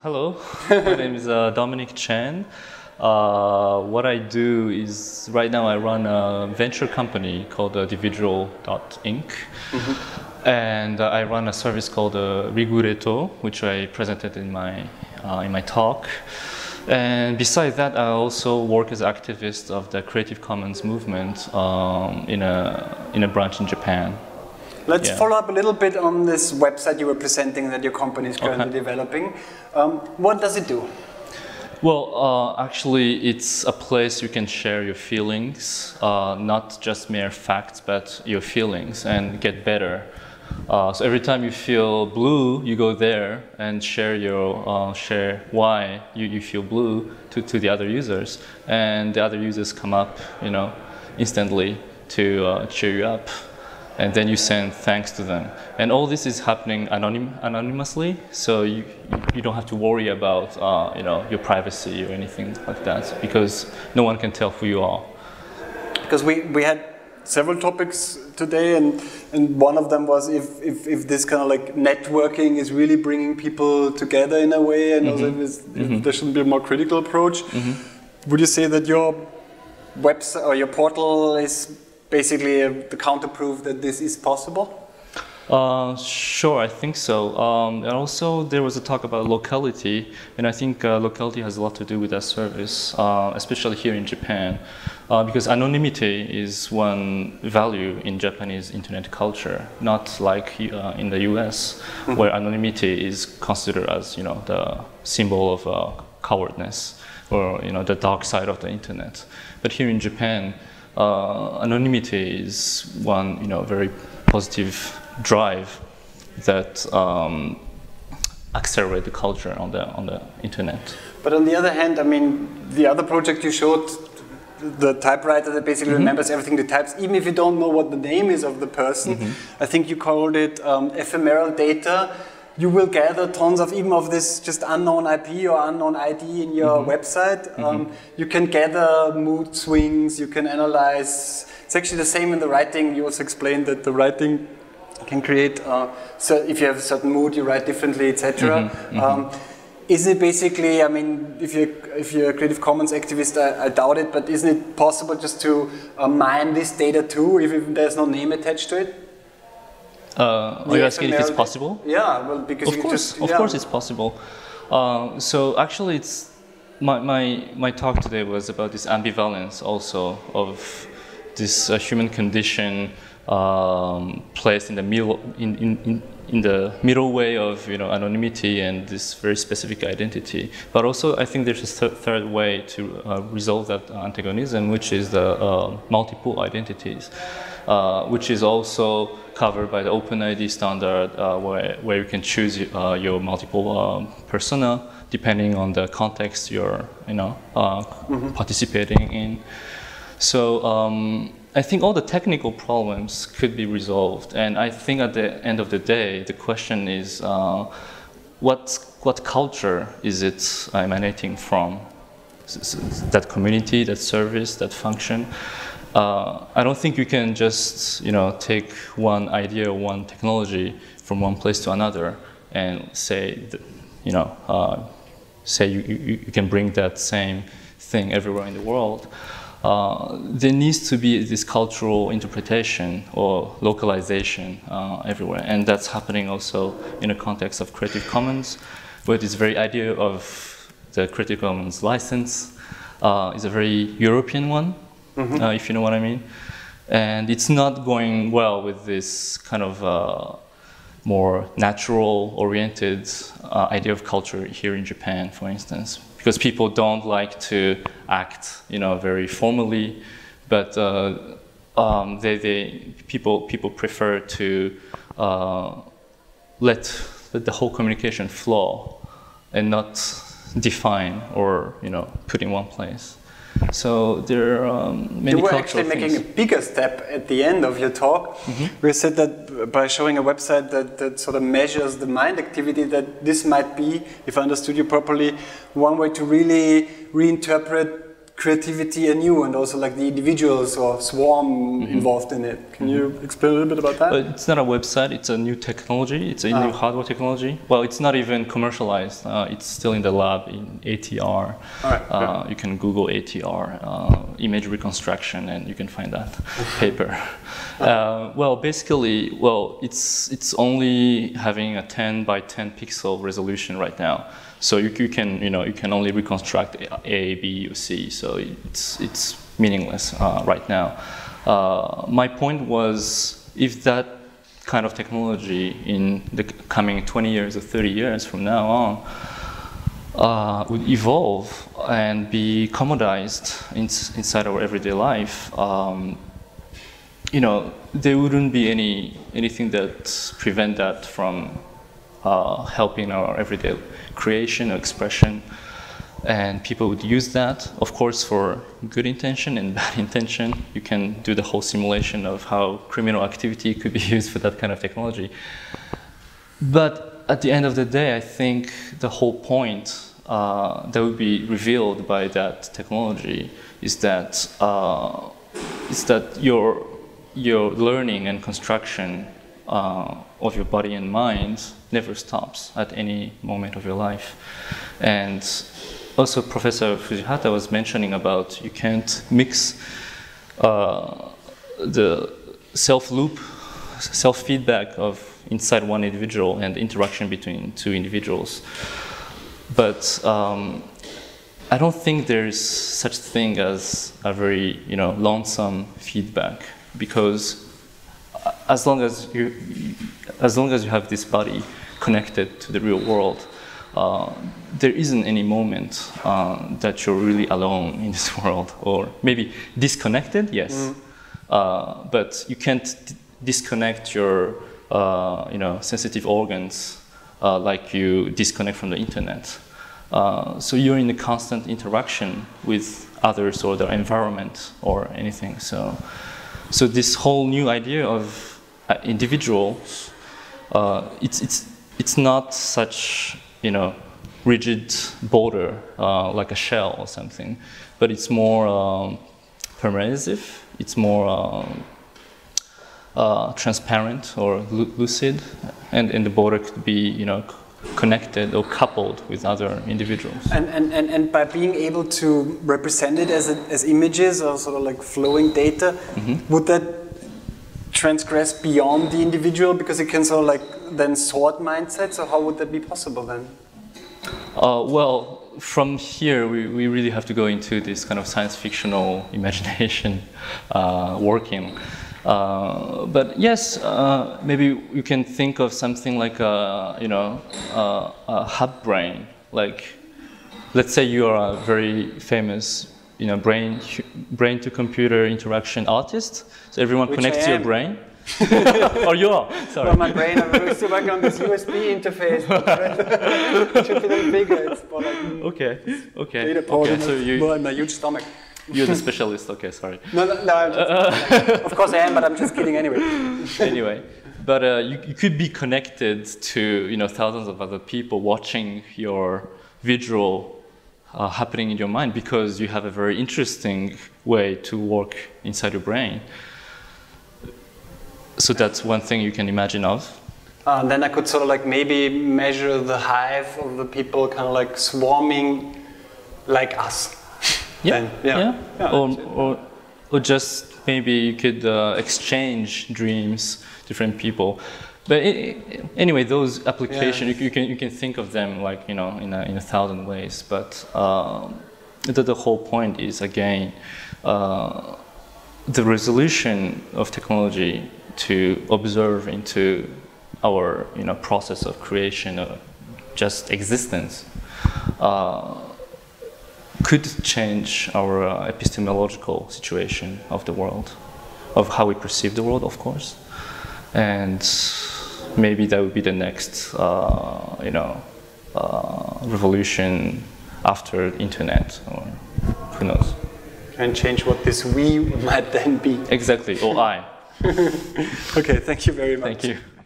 Hello, my name is Dominique Chen. What I do is, right now I run a venture company called Dividual Inc. Mm-hmm. And I run a service called Rigureto, which I presented in my talk. And besides that, I also work as activist of the Creative Commons movement in a branch in Japan. Let's follow up a little bit on this website you were presenting that your company is currently developing. What does it do? Well, actually, it's a place you can share your feelings, not just mere facts, but your feelings, and get better. So every time you feel blue, you go there and share your share why you feel blue to the other users, and the other users come up, you know, instantly to cheer you up. And then you send thanks to them. And all this is happening anonymously, so you don't have to worry about you know, your privacy or anything like that, because no one can tell who you are. Because we had several topics today, and one of them was if this kind of like networking is really bringing people together in a way, and also if there shouldn't be a more critical approach. Mm-hmm. Would you say that your website or your portal is basically the counterproof that this is possible? Sure, I think so. And also there was a talk about locality, and I think locality has a lot to do with that service, especially here in Japan, because anonymity is one value in Japanese internet culture, not like in the US, where anonymity is considered as, you know, the symbol of cowardness, or, you know, the dark side of the internet. But here in Japan, anonymity is one, you know, very positive drive that accelerates the culture on the internet. But on the other hand, I mean, the other project you showed, the typewriter that basically remembers everything the types, even if you don't know what the name is of the person. I think you called it ephemeral data. You will gather tons of even of this just unknown IP or unknown ID in your website. You can gather mood swings, you can analyze. It's actually the same in the writing. You also explained that the writing can create, so if you have a certain mood, you write differently, etc. Isn't it basically, I mean, if you're a Creative Commons activist, I doubt it, but isn't it possible just to mine this data too, if there's no name attached to it? Are you asking if it's possible? Yeah, well, because of course it's possible. So actually, it's my talk today was about this ambivalence also of this human condition placed in the middle in the middle way of, you know, anonymity and this very specific identity. But also, I think there's a third way to resolve that antagonism, which is the multiple identities, which is also covered by the OpenID standard, where you can choose your multiple persona depending on the context you're, you know, participating in. So I think all the technical problems could be resolved, and I think at the end of the day, the question is what culture is it emanating from? That community, that service, that function. I don't think you can just, you know, take one idea or one technology from one place to another and say, you know, you can bring that same thing everywhere in the world. There needs to be this cultural interpretation or localization everywhere, and that's happening also in the context of Creative Commons, where this very idea of the Creative Commons license is a very European one. If you know what I mean. And it's not going well with this kind of more natural-oriented idea of culture here in Japan, for instance, because people don't like to act, you know, very formally, but people prefer to let the whole communication flow and not define or, you know, put in one place. So there are many cultural things. You were actually making a bigger step at the end of your talk. We said that by showing a website that sort of measures the mind activity, that this might be, if I understood you properly, one way to really reinterpret creativity anew, and also like the individuals or swarm involved in it. Can you explain a little bit about that? It's not a website, it's a new technology, it's a new hardware technology. Well, it's not even commercialized, it's still in the lab in ATR. All right, you can Google ATR, image reconstruction, and you can find that paper. Well, basically, well, it's only having a 10 by 10 pixel resolution right now. So you can, you can only reconstruct A, B, or C. So it's meaningless right now. My point was, if that kind of technology in the coming 20 years or 30 years from now on would evolve and be commodized inside our everyday life, there wouldn't be anything that prevent that from helping our everyday creation or expression, and people would use that, of course, for good intention and bad intention. You can do the whole simulation of how criminal activity could be used for that kind of technology. But at the end of the day, I think the whole point that would be revealed by that technology is that your learning and construction of your body and mind never stops at any moment of your life. And also Professor Fujihata was mentioning about you can't mix the self-loop, self-feedback of inside one individual and interaction between two individuals. But I don't think there's such thing as a very lonesome feedback, because as long as you have this body connected to the real world, there isn't any moment that you're really alone in this world, or maybe disconnected, yes, but you can't disconnect your sensitive organs like you disconnect from the internet. So you're in a constant interaction with others or the environment or anything. So this whole new idea of individuals, it's not such rigid border like a shell or something, but it's more pervasive. It's more transparent or lucid, and the border could be connected or coupled with other individuals. And by being able to represent it as images or sort of like flowing data, would that transgress beyond the individual, because it can sort of like then sort mindsets? So how would that be possible then? Well, from here we really have to go into this kind of science fictional imagination working. But yes, maybe you can think of something like a, a hub brain. Like, let's say you are a very famous, brain to computer interaction artist. So everyone connects to your brain. Or you are. Sorry. Well, my brain, I'm used to work on this USB interface. It should be that bigger. It's more like, okay. So you more in my huge stomach. You're the specialist, okay, sorry. No, I'm just of course I am, but I'm just kidding anyway. Anyway, but you could be connected to thousands of other people watching your visual happening in your mind, because you have a very interesting way to work inside your brain. So that's one thing you can imagine of. And then I could sort of like maybe measure the hive of the people kind of like swarming like us. Yeah. Or just maybe you could exchange dreams, different people. But anyway, those applications, you can think of them like in a thousand ways. But the whole point is, again, the resolution of technology to observe into our process of creation or just existence. Could change our epistemological situation of the world, of how we perceive the world, of course, and maybe that would be the next, revolution after the internet, or who knows? And change what this we might then be. Exactly, or I. Okay, thank you very much. Thank you.